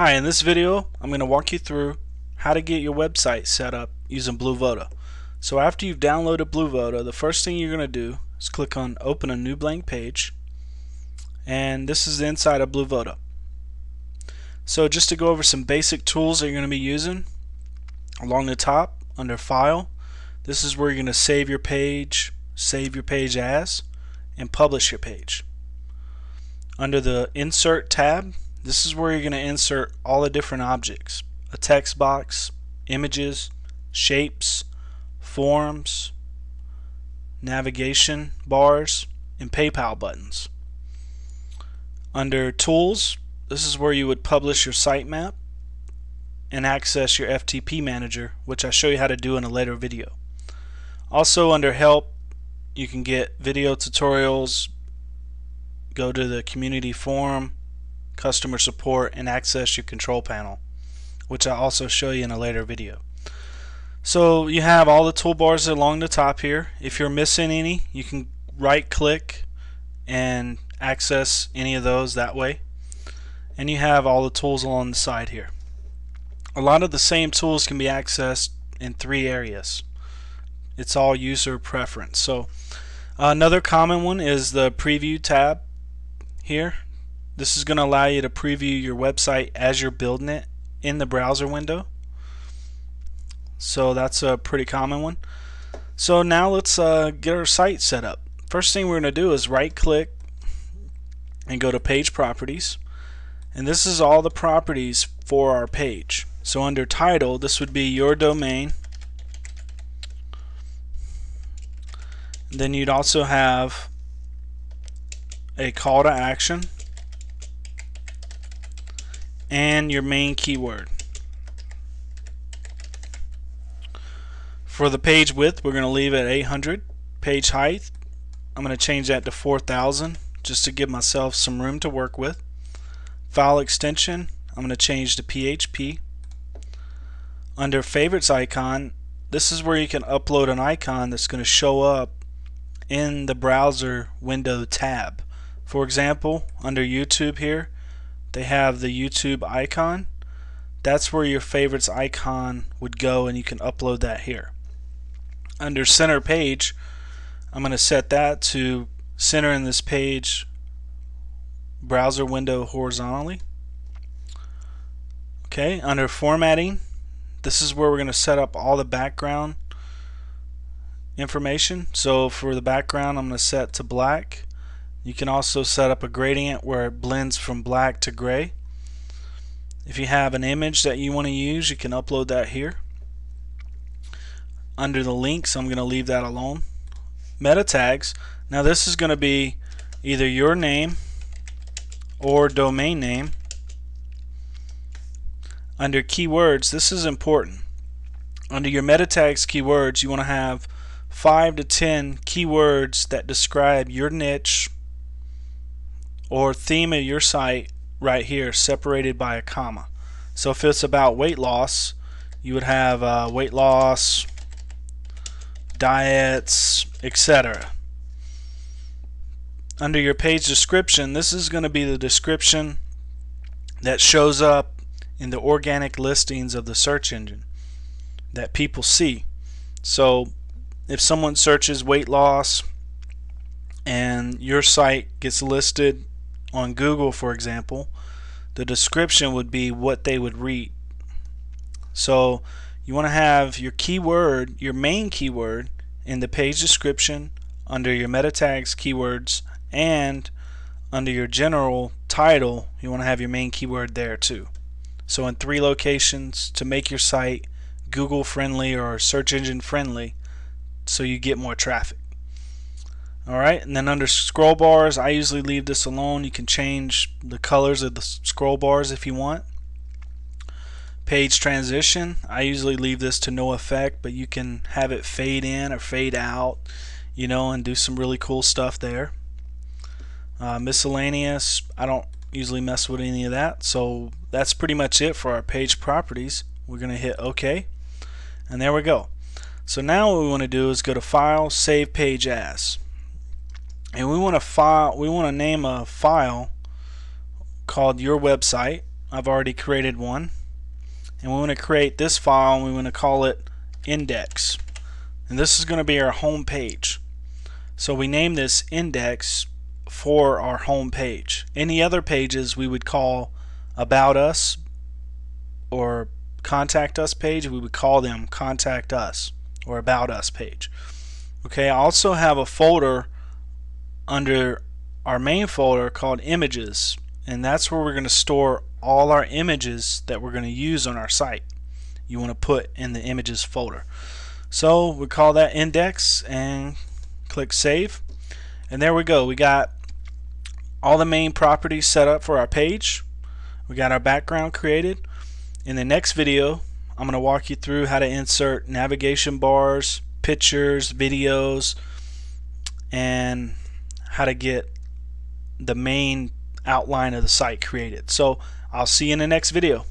Hi, in this video I'm going to walk you through how to get your website set up using BlueVoda. So after you've downloaded BlueVoda, the first thing you're going to do is click on open a new blank page, and this is the inside of BlueVoda. So just to go over some basic tools that you're going to be using, along the top under file, this is where you're going to save your page as, and publish your page. Under the insert tab, this is where you're going to insert all the different objects: a text box, images, shapes, forms, navigation bars, and PayPal buttons. Under tools, this is where you would publish your sitemap and access your FTP manager, which I'll show you how to do in a later video. Also under help, you can get video tutorials, go to the community forum, customer support, and access your control panel, which I'll also show you in a later video. So you have all the toolbars along the top here. If you're missing any, you can right click and access any of those that way. And you have all the tools along the side here. A lot of the same tools can be accessed in three areas. It's all user preference. So another common one is the preview tab here. This is going to allow you to preview your website as you're building it in the browser window. So that's a pretty common one. So now let's get our site set up. First thing we're going to do is right click and go to page properties, and this is all the properties for our page. So under title, this would be your domain, then you'd also have a call to action and your main keyword. For the page width, we're going to leave it 800. Page height, I'm going to change that to 4000 just to give myself some room to work with. File extension, I'm going to change to PHP. Under favorites icon, this is where you can upload an icon that's going to show up in the browser window tab. For example, under YouTube here, they have the YouTube icon. That's where your favorites icon would go, and you can upload that here. Under center page, I'm going to set that to center in this page browser window horizontally. Okay, under formatting, this is where we're going to set up all the background information. So for the background, I'm going to set to black. You can also set up a gradient where it blends from black to gray. If you have an image that you want to use, you can upload that here. Under the links, I'm going to leave that alone. Meta tags, now this is going to be either your name or domain name. Under keywords, this is important. Under your meta tags keywords, you want to have 5 to 10 keywords that describe your niche or theme of your site right here, separated by a comma. So if it's about weight loss, you would have weight loss, diets, etc. Under your page description, this is going to be the description that shows up in the organic listings of the search engine that people see. So if someone searches weight loss and your site gets listed on Google, for example, the description would be what they would read. So you want to have your keyword, your main keyword, in the page description, under your meta tags keywords, and under your general title, you want to have your main keyword there too. So in three locations to make your site Google friendly or search engine friendly, so you get more traffic. Alright, and then under scroll bars, I usually leave this alone. You can change the colors of the scroll bars if you want. Page transition, I usually leave this to no effect, but you can have it fade in or fade out, you know, and do some really cool stuff there. Miscellaneous, I don't usually mess with any of that. So that's pretty much it for our page properties. We're going to hit OK, and there we go. So now what we want to do is go to file, save page as. And we want to name a file called your website, I've already created one, and we want to create this file and we want to call it index, and this is going to be our home page. So we name this index for our home page. Any other pages we would call about us or contact us page, we would call them contact us or about us page. Okay, I also have a folder under our main folder called images, and that's where we're going to store all our images that we're going to use on our site. You want to put in the images folder. So we call that index and click save, and there we go. We got all the main properties set up for our page. We got our background created. In the next video, I'm going to walk you through how to insert navigation bars, pictures, videos, and how to get the main outline of the site created. So I'll see you in the next video.